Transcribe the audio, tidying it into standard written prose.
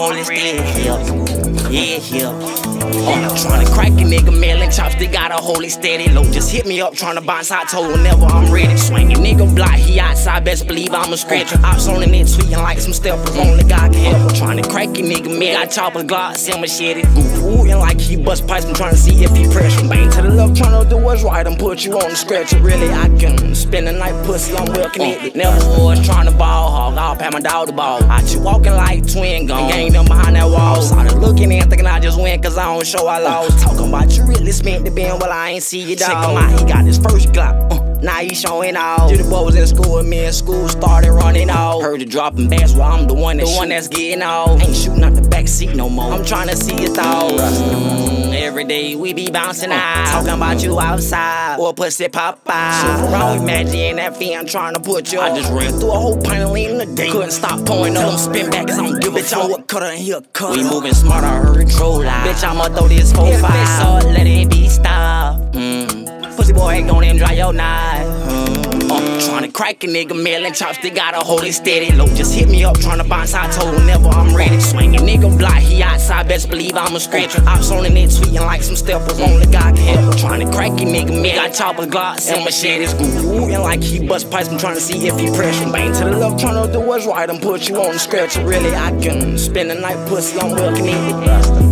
roll and stand here. I'm trying to crack a nigga, man, like chops, they got a holy steady low. Just hit me up, trying to bounce out, told whenever I'm ready. Swing a nigga block, he outside, best believe I'ma scratch. Ops on the net, tweaking like some steppers, only God can help. Trying to crack a nigga, man, got choppers, glocks, and machete. Ooh, and like he bust pipes, I'm trying to see if he pressure. Bang to the left, trying to do what's right, I'm put you on the scratcher. Really, I can spend the night, pussy, I'm well connected. Never was trying to ball hog, I'll pat my dog the ball. I just walking like twin gun, gang them behind that wall. Started looking in, thinking I just went, cause I don't show I lost. Talking about you really spent the bin, well I ain't see you dog. Check him out, he got his first Glock, now he showing off. Dude, the boy was in school with me in school, started running off. Heard it dropping bass, well I'm the one that's getting off. Ain't shooting out the backseat no more, I'm trying to see his thoughts. Every day we be bouncing out, talking about you outside, or pussy pop out. Wrong imagine that fiend trying to put you. I just ran through a whole pint of lean in the day, couldn't stop pouring up. Spin back cause I don't give a fuck. What cutter and he'll cut. We moving smarter, her control out. Bitch, I'ma throw this 4-5. Let it be stopped. Pussy boy ain't gon' dry your knife. Tryna crack a nigga, melon chops, they got a holy steady low. Just hit me up, tryna bounce, I told whenever I'm ready. Swing a nigga block, he outside, best believe I'ma scratch. Ops on the net, tweeting like some steppers, only God can help. Tryna crack a nigga, man, got choppers, glocks, and machetes. Ooh, and like he bust pipes, I'm tryna see if he pressure. Bang to the left, tryna do what's right, I'm put you on the scratcher. Really, I can spend the night, pussy, I'm well connected.